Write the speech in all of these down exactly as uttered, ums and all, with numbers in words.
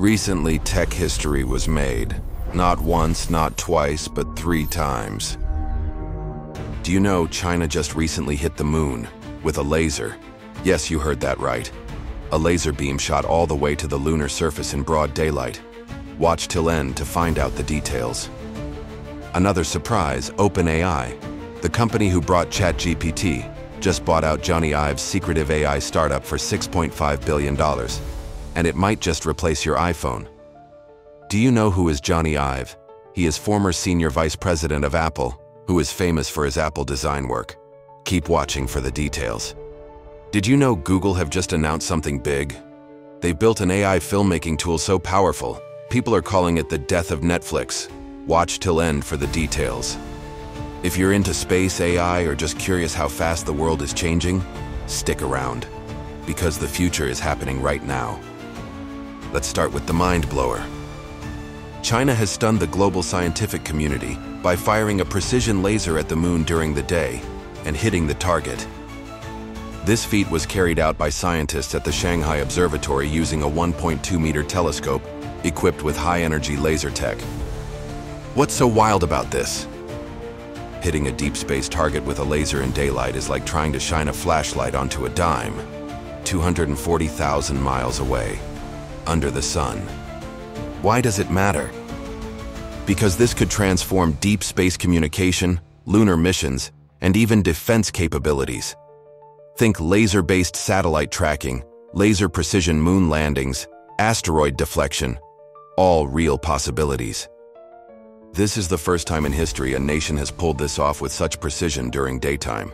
Recently, tech history was made. Not once, not twice, but three times. Do you know China just recently hit the moon with a laser? Yes, you heard that right. A laser beam shot all the way to the lunar surface in broad daylight. Watch till end to find out the details. Another surprise, OpenAI, the company who brought ChatGPT, just bought out Jony Ive's secretive A I startup for six point five billion dollars, and it might just replace your iPhone. Do you know who is Jony Ive? He is former senior vice president of Apple, who is famous for his Apple design work. Keep watching for the details. Did you know Google have just announced something big? They built an A I filmmaking tool so powerful, people are calling it the death of Netflix. Watch till end for the details. If you're into space, A I, or just curious how fast the world is changing, stick around, because the future is happening right now. Let's start with the mind blower. China has stunned the global scientific community by firing a precision laser at the moon during the day and hitting the target. This feat was carried out by scientists at the Shanghai Observatory using a one point two meter telescope equipped with high-energy laser tech. What's so wild about this? Hitting a deep space target with a laser in daylight is like trying to shine a flashlight onto a dime, two hundred forty thousand miles away, under the sun. Why does it matter? Because this could transform deep space communication, lunar missions, and even defense capabilities. Think laser-based satellite tracking, laser precision moon landings, asteroid deflection, all real possibilities. This is the first time in history a nation has pulled this off with such precision during daytime,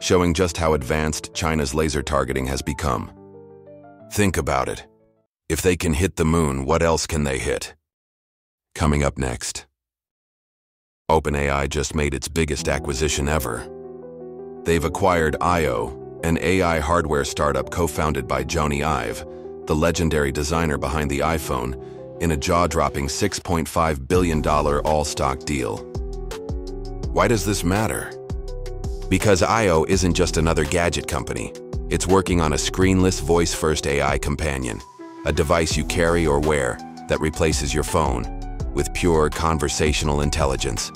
showing just how advanced China's laser targeting has become. Think about it. If they can hit the moon, what else can they hit? Coming up next. OpenAI just made its biggest acquisition ever. They've acquired I O, an A I hardware startup co-founded by Jony Ive, the legendary designer behind the iPhone, in a jaw-dropping six point five billion dollar all-stock deal. Why does this matter? Because I O isn't just another gadget company. It's working on a screenless, voice-first A I companion, a device you carry or wear that replaces your phone with pure conversational intelligence.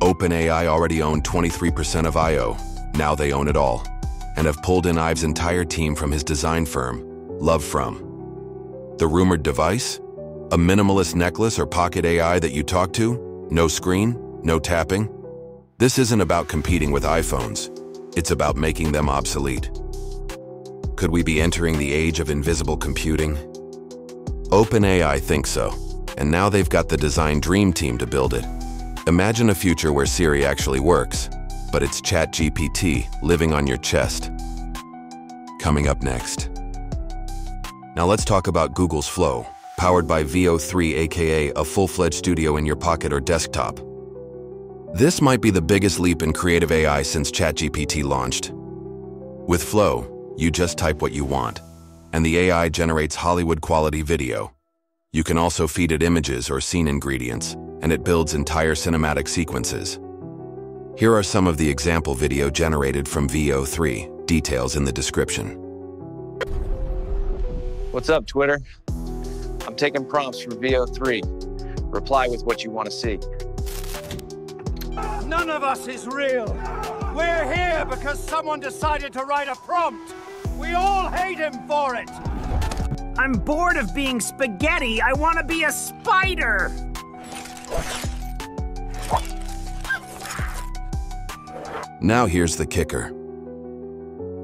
OpenAI already owned twenty-three percent of I O, now they own it all, and have pulled in Ive's entire team from his design firm, Love From. The rumored device? A minimalist necklace or pocket A I that you talk to? No screen, no tapping? This isn't about competing with iPhones, it's about making them obsolete. Could we be entering the age of invisible computing? OpenAI thinks so, and now they've got the design dream team to build it. Imagine a future where Siri actually works, but it's ChatGPT living on your chest. Coming up next. Now let's talk about Google's Flow, powered by Veo three, aka a full-fledged studio in your pocket or desktop. This might be the biggest leap in creative A I since ChatGPT launched. With Flow, you just type what you want, and the A I generates Hollywood-quality video. You can also feed it images or scene ingredients, and it builds entire cinematic sequences. Here are some of the example video generated from Veo three, details in the description. What's up, Twitter? I'm taking prompts from Veo three. Reply with what you want to see. None of us is real. We're here because someone decided to write a prompt. We all hate him for it. I'm bored of being spaghetti. I want to be a spider. Now here's the kicker.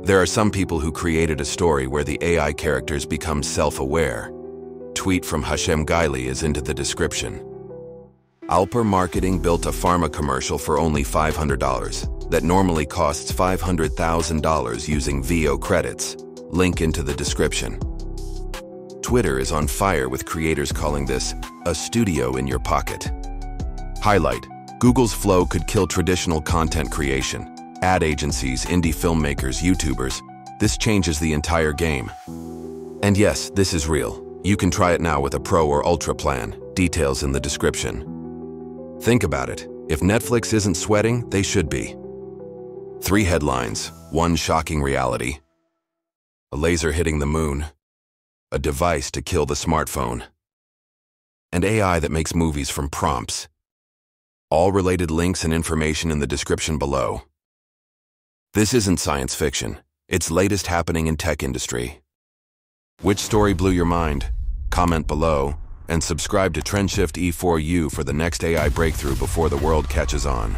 There are some people who created a story where the A I characters become self-aware. Tweet from Hashem Gaili is into the description. Alper Marketing built a pharma commercial for only five hundred dollars. That normally costs five hundred thousand dollars using Veo credits. Link into the description. Twitter is on fire with creators calling this a studio in your pocket. Highlight: Google's Flow could kill traditional content creation. Ad agencies, indie filmmakers, YouTubers. This changes the entire game. And yes, this is real. You can try it now with a Pro or Ultra plan. Details in the description. Think about it. If Netflix isn't sweating, they should be. Three headlines, one shocking reality. A laser hitting the moon. a device to kill the smartphone, and A I that makes movies from prompts. All related links and information in the description below. This isn't science fiction. It's latest happening in tech industry. Which story blew your mind? Comment below and subscribe to TrendShift E four U for the next A I breakthrough before the world catches on.